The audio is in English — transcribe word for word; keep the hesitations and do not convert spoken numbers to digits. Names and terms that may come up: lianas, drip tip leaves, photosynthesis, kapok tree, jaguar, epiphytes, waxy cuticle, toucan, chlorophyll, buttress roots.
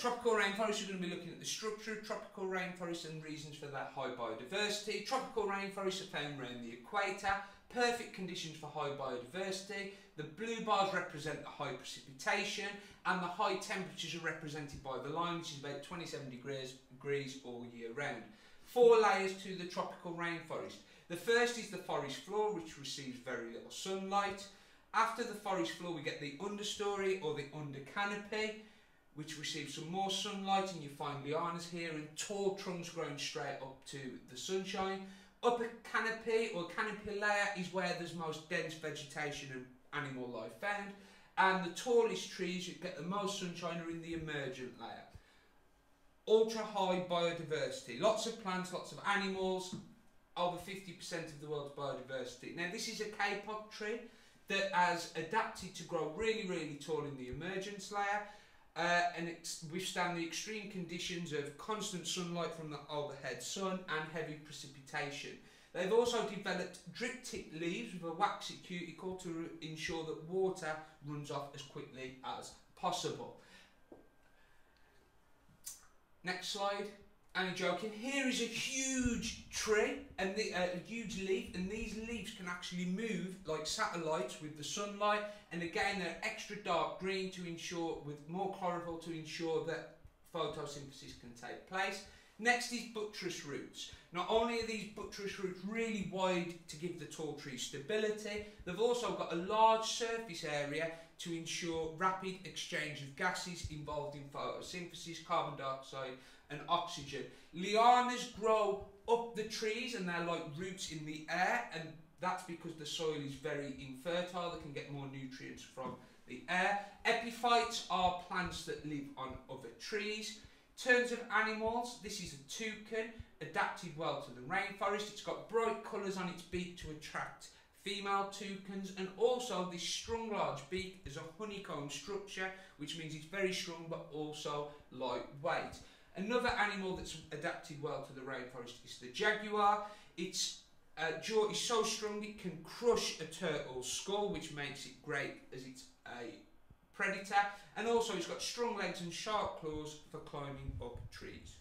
tropical rainforest, you're going to be looking at the structure of tropical rainforests and reasons for that high biodiversity. Tropical rainforests are found around the equator, perfect conditions for high biodiversity. The blue bars represent the high precipitation, and the high temperatures are represented by the line, which is about twenty-seven degrees, degrees all year round. Four layers to the tropical rainforest. The first is the forest floor, which receives very little sunlight. After the forest floor, we get the understory or the under canopy, which receives some more sunlight, and you find lianas here and tall trunks growing straight up to the sunshine. Upper canopy or canopy layer is where there's most dense vegetation and animal life found, and the tallest trees that get the most sunshine are in the emergent layer. Ultra high biodiversity, lots of plants, lots of animals, over fifty percent of the world's biodiversity. Now this is a kapok tree that has adapted to grow really, really tall in the emergence layer uh, and withstand the extreme conditions of constant sunlight from the overhead sun and heavy precipitation. They've also developed drip tip leaves with a waxy cuticle to ensure that water runs off as quickly as possible. Next slide. Only joking. Here is a huge tree and the, uh, a huge leaf, and these leaves can actually move like satellites with the sunlight. And again, they're extra dark green to ensure, with more chlorophyll to ensure that photosynthesis can take place. Next is buttress roots. Not only are these buttress roots really wide to give the tall tree stability, they've also got a large surface area to ensure rapid exchange of gases involved in photosynthesis, carbon dioxide and oxygen. Lianas grow up the trees and they're like roots in the air, and that's because the soil is very infertile. They can get more nutrients from the air. Epiphytes are plants that live on other trees. In terms of animals, this is a toucan, adapted well to the rainforest. It's got bright colours on its beak to attract female toucans, and also this strong large beak is a honeycomb structure, which means it's very strong but also lightweight. Another animal that's adapted well to the rainforest is the jaguar. Its uh, jaw is so strong it can crush a turtle's skull, which makes it great as it's a predator, and also it's got strong legs and sharp claws for climbing up trees.